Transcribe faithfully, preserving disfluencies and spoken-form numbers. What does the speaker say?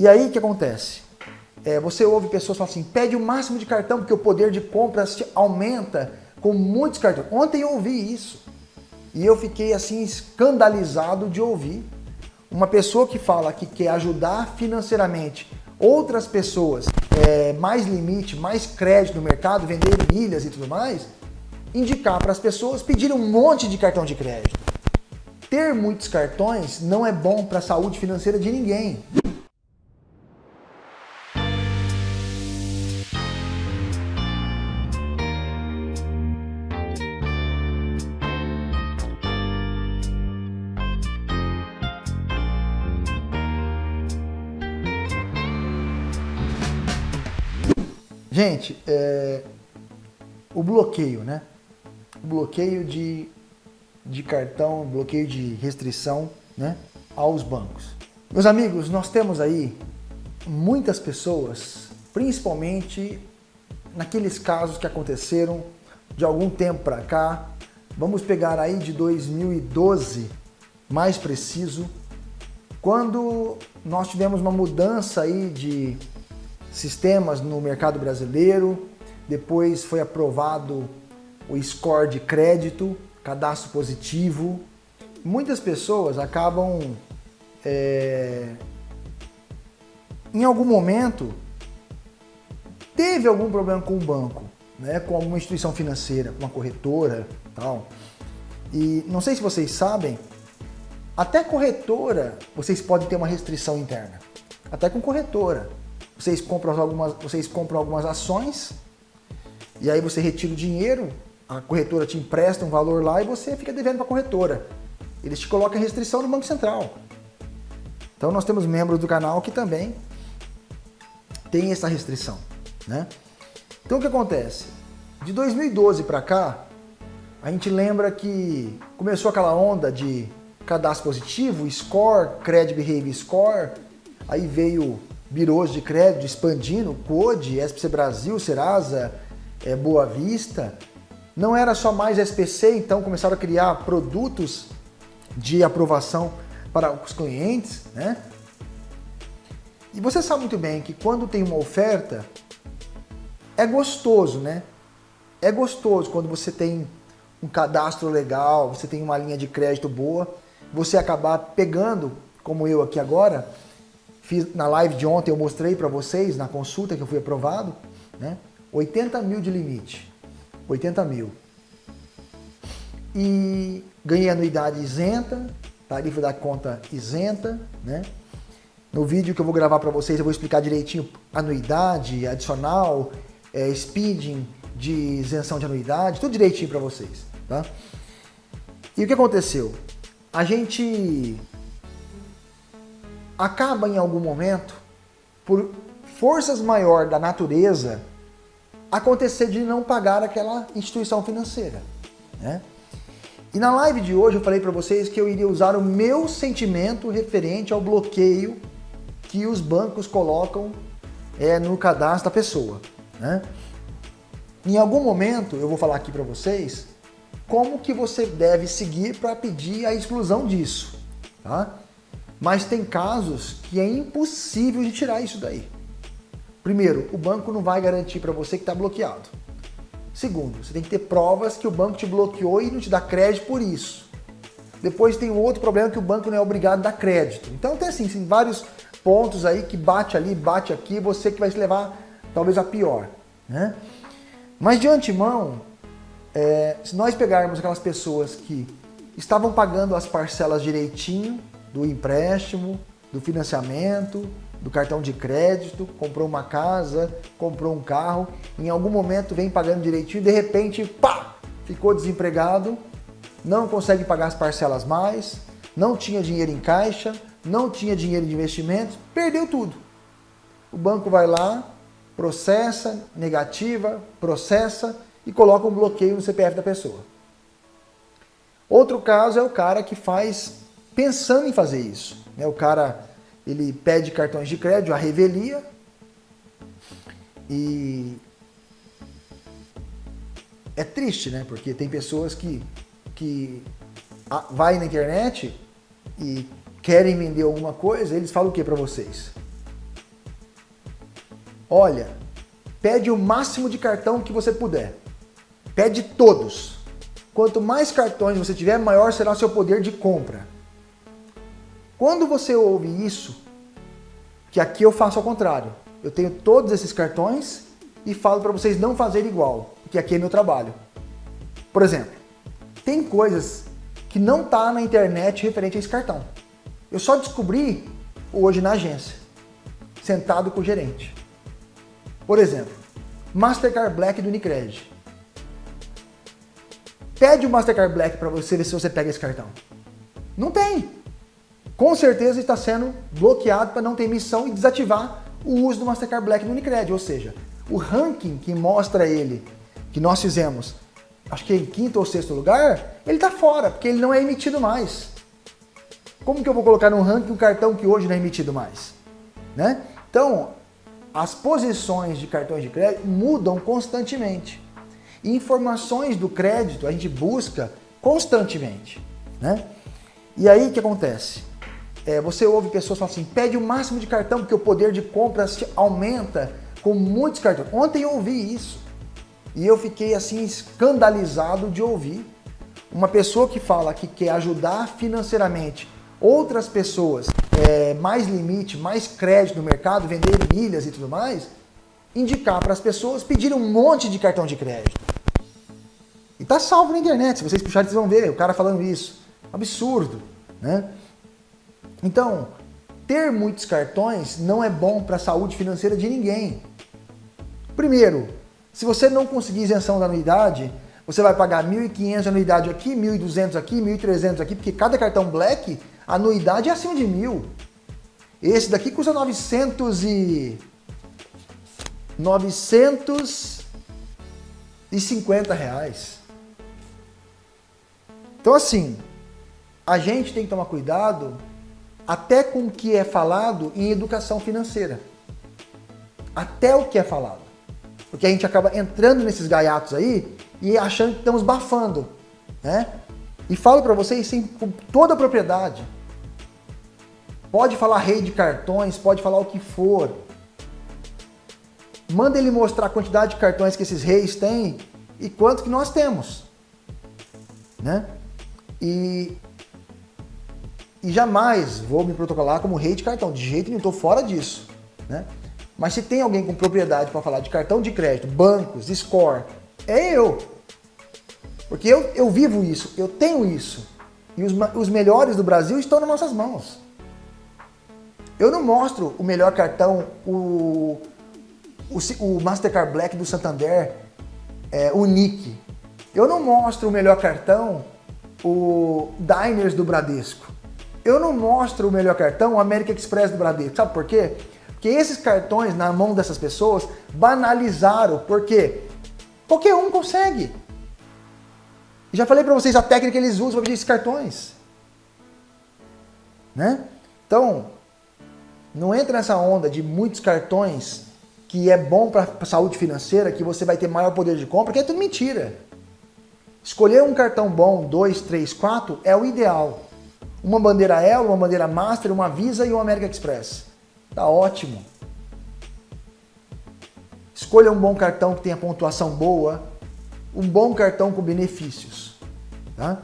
E aí o que acontece? É, você ouve pessoas falando assim, pede o máximo de cartão, porque o poder de compras aumenta com muitos cartões. Ontem eu ouvi isso e eu fiquei assim escandalizado de ouvir uma pessoa que fala que quer ajudar financeiramente outras pessoas, é, mais limite, mais crédito no mercado, vender milhas e tudo mais, indicar para as pessoas pedir um monte de cartão de crédito. Ter muitos cartões não é bom para a saúde financeira de ninguém. Gente, é, o bloqueio, né? O bloqueio de, de cartão, bloqueio de restrição, né, aos bancos. Meus amigos, nós temos aí muitas pessoas, principalmente naqueles casos que aconteceram de algum tempo para cá. Vamos pegar aí de dois mil e doze, mais preciso, quando nós tivemos uma mudança aí de sistemas no mercado brasileiro, depois foi aprovado o score de crédito, cadastro positivo. Muitas pessoas acabam, é, em algum momento, teve algum problema com o banco, né, com alguma instituição financeira, com uma corretora, tal. E não sei se vocês sabem, até corretora vocês podem ter uma restrição interna, até com corretora. Vocês compram algumas, vocês compram algumas ações e aí você retira o dinheiro, a corretora te empresta um valor lá e você fica devendo para a corretora. Eles te colocam restrição no Banco Central. Então nós temos membros do canal que também tem essa restrição, né? Então o que acontece? De dois mil e doze para cá, a gente lembra que começou aquela onda de cadastro positivo, score, credit behavior score, aí veio birôs de crédito expandindo, Code, S P C Brasil, Serasa, é, Boa Vista. Não era só mais S P C, então começaram a criar produtos de aprovação para os clientes, né? E você sabe muito bem que quando tem uma oferta, é gostoso, né? É gostoso quando você tem um cadastro legal, você tem uma linha de crédito boa, você acabar pegando, como eu aqui agora. Fiz, na live de ontem eu mostrei para vocês, na consulta que eu fui aprovado, né? oitenta mil de limite. oitenta mil. E ganhei anuidade isenta, tarifa da conta isenta, né? No vídeo que eu vou gravar para vocês eu vou explicar direitinho anuidade, adicional, é, speeding de isenção de anuidade, tudo direitinho para vocês, tá? E o que aconteceu? A gente acaba em algum momento, por forças maiores da natureza, acontecer de não pagar aquela instituição financeira, né? E na live de hoje eu falei para vocês que eu iria usar o meu sentimento referente ao bloqueio que os bancos colocam é, no cadastro da pessoa, né? Em algum momento eu vou falar aqui para vocês como que você deve seguir para pedir a exclusão disso, tá? Mas tem casos que é impossível de tirar isso daí. Primeiro, o banco não vai garantir para você que está bloqueado. Segundo, você tem que ter provas que o banco te bloqueou e não te dá crédito por isso. Depois tem um outro problema que o banco não é obrigado a dar crédito. Então tem assim, tem vários pontos aí que bate ali, bate aqui, você que vai se levar talvez a pior, né? Mas de antemão, é, se nós pegarmos aquelas pessoas que estavam pagando as parcelas direitinho, do empréstimo, do financiamento, do cartão de crédito, comprou uma casa, comprou um carro, em algum momento vem pagando direitinho, de repente, pá, ficou desempregado, não consegue pagar as parcelas mais, não tinha dinheiro em caixa, não tinha dinheiro de investimentos, perdeu tudo. O banco vai lá, processa, negativa, processa e coloca um bloqueio no C P F da pessoa. Outro caso é o cara que faz pensando em fazer isso, né? O cara, ele pede cartões de crédito, a revelia, e é triste, né? Porque tem pessoas que, que vai na internet e querem vender alguma coisa, eles falam o que para vocês? olha, pede o máximo de cartão que você puder. Pede todos. Quanto mais cartões você tiver, maior será o seu poder de compra. Quando você ouve isso, que aqui eu faço ao contrário. Eu tenho todos esses cartões e falo para vocês não fazerem igual, que aqui é meu trabalho. Por exemplo, tem coisas que não tá na internet referente a esse cartão. Eu só descobri hoje na agência, sentado com o gerente. Por exemplo, Mastercard Black do Unicred. Pede o Mastercard Black para você ver se você pega esse cartão. Não tem. Com certeza está sendo bloqueado para não ter emissão e desativar o uso do Mastercard Black no Unicred. Ou seja, o ranking que mostra ele, que nós fizemos, acho que em quinto ou sexto lugar, ele está fora, porque ele não é emitido mais. Como que eu vou colocar no ranking um cartão que hoje não é emitido mais? Né? Então, as posições de cartões de crédito mudam constantemente. E informações do crédito a gente busca constantemente. Né? E aí o que acontece? É, você ouve pessoas falando assim, pede o máximo de cartão, porque o poder de compra aumenta com muitos cartões. Ontem eu ouvi isso e eu fiquei assim escandalizado de ouvir uma pessoa que fala que quer ajudar financeiramente outras pessoas, é, mais limite, mais crédito no mercado, vender milhas e tudo mais, indicar para as pessoas pedir um monte de cartão de crédito. E tá salvo na internet, se vocês puxarem, vocês vão ver o cara falando isso. Absurdo, né? Então, ter muitos cartões não é bom para a saúde financeira de ninguém. Primeiro, se você não conseguir isenção da anuidade, você vai pagar mil e quinhentos de anuidade aqui, mil e duzentos aqui, mil e trezentos aqui, porque cada cartão Black, a anuidade é acima de mil. Esse daqui custa novecentos e... novecentos e cinquenta reais. Então, assim, a gente tem que tomar cuidado até com o que é falado em educação financeira. Até o que é falado. Porque a gente acaba entrando nesses gaiatos aí e achando que estamos bafando, né? E falo para vocês sim, com toda a propriedade. Pode falar rei de cartões, pode falar o que for. Manda ele mostrar a quantidade de cartões que esses reis têm e quanto que nós temos, né? E... E jamais vou me protocolar como rei de cartão, de jeito nenhum, estou fora disso, né? Mas se tem alguém com propriedade para falar de cartão de crédito, bancos, score, é eu. Porque eu, eu vivo isso, eu tenho isso. E os, os melhores do Brasil estão nas nossas mãos. Eu não mostro o melhor cartão, o, o, o Mastercard Black do Santander, é, o N I C. Eu não mostro o melhor cartão, o Diners do Bradesco. Eu não mostro o melhor cartão, o American Express do Bradesco. Sabe por quê? Porque esses cartões, na mão dessas pessoas, banalizaram. Por quê? Qualquer um consegue. Já falei para vocês a técnica que eles usam para pedir esses cartões. Né? Então, não entra nessa onda de muitos cartões que é bom para a saúde financeira, que você vai ter maior poder de compra, que é tudo mentira. Escolher um cartão bom, dois, três, quatro, é o ideal. Uma bandeira Elo, uma bandeira Master, uma Visa e uma American Express. Tá ótimo. Escolha um bom cartão que tenha pontuação boa, um bom cartão com benefícios, tá?